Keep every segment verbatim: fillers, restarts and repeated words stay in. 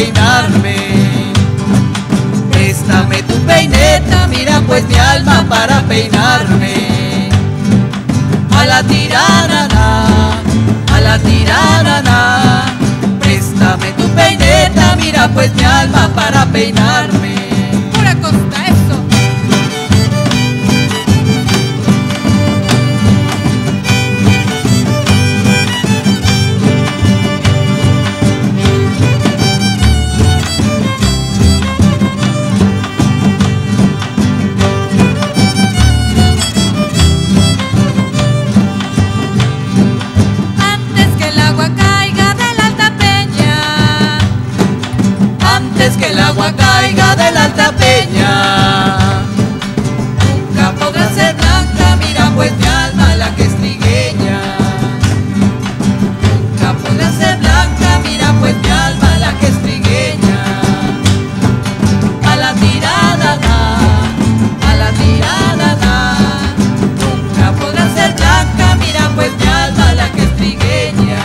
peinarme. Préstame tu peineta, mira pues mi alma para peinarme. A la tirarana, a la tirarana. Préstame tu peineta, mira pues mi alma para peinarme. Pura costa eso. Que el agua caiga de la alta peña, nunca podrá ser blanca, mira pues mi alma la que es trigueña. Nunca podrá ser blanca, mira pues mi alma la que es trigueña. A la tirada da, a la tirada da. Nunca podrá ser blanca, mira pues mi alma la que es trigueña.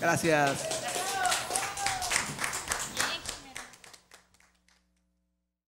Gracias.